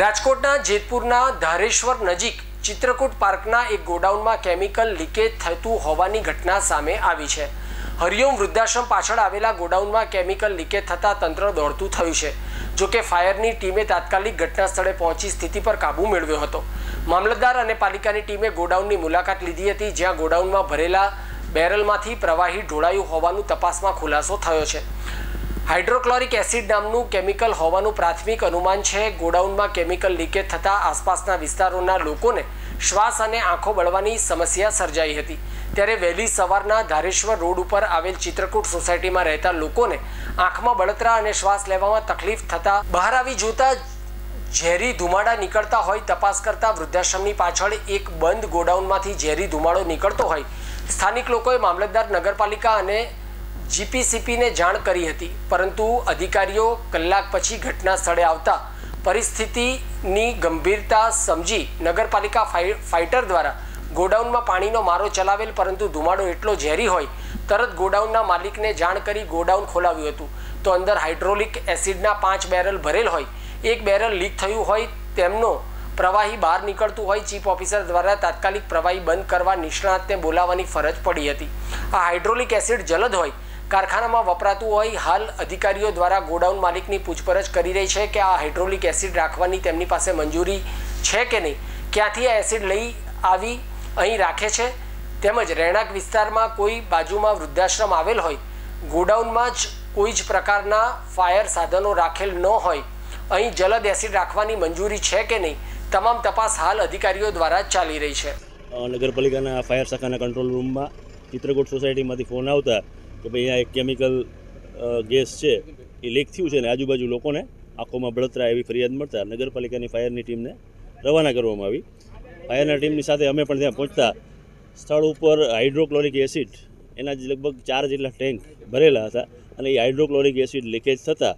રાજકોટના જેતપુરના ધારેશ્વર નજીક ચિત્રકુટ પાર્કના એક ગોડાઉનમાં કેમિકલ લીકેજ થતું હોવાની ઘટના સામે આવી છે। હરિઓમ વૃદ્ધાશ્રમ પાછળ આવેલા ગોડાઉનમાં કેમિકલ લીકેજ થતાં તંત્ર દોડતું થયું છે। જોકે ફાયરની ટીમે તાત્કાલિક ઘટના સ્થળે પહોંચી સ્થિતિ પર કાબૂ મેળવ્યો હતો। મામલતદાર અને પાલિકાની ટીમે ગોડાઉનની મુલાકાત લીધી હતી, જ્યાં ગોડાઉનમાં ભરેલા બેરલમાંથી પ્રવાહી ઢોળાયું હોવાનું તપાસમાં ખુલાસો થયો છે। हाइड्रोक्लोरिक एसिड नामनु केमिकल होवानु प्राथमिक अनुमान है। गोडाउन में केमिकल लीकेज थता आसपासना विस्तारोना लोकोने श्वास और आँखों बळवानी समस्या सर्जाई हती। त्यारे वहेली सवारना धारेश्वर रोड पर आवेल चित्रकूट सोसायटी में रहता लोकोने आँख में बळतरा और श्वास लेवामां तकलीफ थता बहार आवी जोता झेरी धुमाड़ा निकलता होय तपास करता वृद्धाश्रमनी पाछळ एक बंद गोडाउनमांथी झेरी धुमाड़ो निकलतो होय स्थानिक लोकोए मामलतदार नगरपालिका अने जीपीसीपी ने जाण करी हती, परंतु अधिकारीओ कलाक पछी घटना स्थळे आवता परिस्थितिनी गंभीरता समजी नगरपालिका फाइटर द्वारा गोडाउन में पानी नो मारो चलावेल, परंतु धुमाड़ो एटलो झेरी होय तरत गोडाउनना मालिक ने जाण करी गोडाउन खोलाव्युं हतुं। तो अंदर हाइड्रोलिक एसिडना 5 बेरल भरेल होय, एक बेरल लीक थयुं होय, तेमनो प्रवाही बहार निकळतुं होय। चीफ ऑफिसर द्वारा तात्कालिक प्रवाही बंद करवा निष्णातने बोलावવાની फरज पड़ी हती। आ हाइड्रोलिक एसिड जलद होय कारखाना में वपरातु होय हाल अधिकारी द्वारा गोडाउन मालिक की पूछपरछ कर रही है कि आ हाइड्रोलिक एसिड राखवानी तेमनी पासे मंजूरी है कि नहीं, क्यांथी आ एसिड लई आवी अहीं राखे छे, तेमज रहेणांक विस्तार में कोई बाजू में वृद्धाश्रम आवेल होय, गोडाउन में ज कोई ज प्रकारना फायर साधनों राखेल न होय, अहीं जलद एसिड राखवानी मंजूरी है कि नहीं, तमाम तपास हाल अधिकारी द्वारा चाली रही है। नगरपालिकाना फायर शाखाना कंट्रोल रूम में चित्रकूट सोसायटीमांथी फोन आवता कि भाई आ एक केमिकल गैस है ये लीक थयु छे ने आजूबाजू लोगों ने आँखों में बळतरा एवं फरियाद मळता नगरपालिका की फायर की टीम ने रवाना करवामां आवी। फायर टीम नी साथे अमे पण त्यां पहोंचता स्थळ पर हाइड्रोक्लोरिक एसिड एना ज लगभग 4 जेटला टेंक भरेला हता अने ए हाइड्रोक्लोरिक एसिड लीकेज थता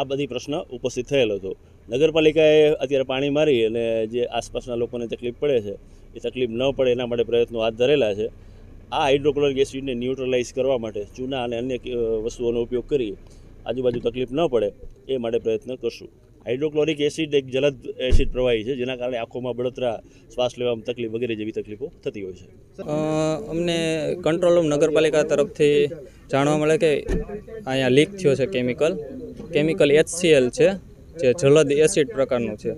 आ बधी प्रश्न उपस्थित थयेलो हतो। नगरपालिकाए अत्यारे पाणी मारी अने जे आसपासना लोकोने तकलीफ पड़े छे ए तकलीफ न पड़े एना माटे प्रयत्नो हाथ धरेला छे। आ हाइड्रोक्लोरिक एसिड ने न्यूट्रलाइज करवा माटे चूना अने अन्य वस्तुओं उपयोग करी आजूबाजू तकलीफ न पड़े ए माटे प्रयत्न करशुं। हाइड्रोक्लोरिक एसिड एक जलद एसिड प्रवाही है जेना कारणे आँखों में बळतरा श्वास लेवामां तकलीफ वगैरह जेवी तकलीफों थती होय छे। अमने कंट्रोल रूम नगरपालिका तरफथी जाणवा मळे के अहींया लीक थयो छे केमिकल HCl छे जे जलद एसिड प्रकारनुं छे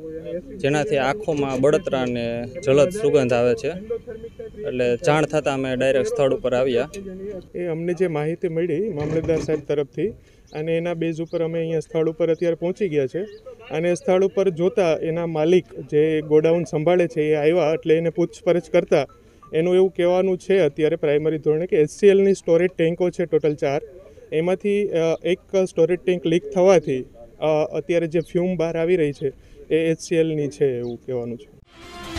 जेनाथी आँखों में बळतरा ने जलद सुगंध आवे छे। એટલે જાણ થતાં અમે ડાયરેક્ટ સ્થળ ઉપર આવ્યા। એ અમને જે માહિતી મળી મામલતદાર સાહેબ તરફથી અને એના બેઝ ઉપર અમે અહીંયા સ્થળ ઉપર અત્યારે પહોંચી ગયા છે અને સ્થળ ઉપર જોતા એના માલિક જે ગોડાઉન સંભાળે છે એ આવ્યા એટલે એને પૂછપરછ કરતા એનું એવું કહેવાનું છે અત્યારે પ્રાઇમરી ધોરણે કે HCLની સ્ટોરેજ ટેન્કો છે ટોટલ 4, એમાંથી એક સ્ટોરેજ ટેન્ક લીક થવાથી અત્યારે જે ફ્યુમ બહાર આવી રહી છે એ HCLની છે એવું કહેવાનું છે।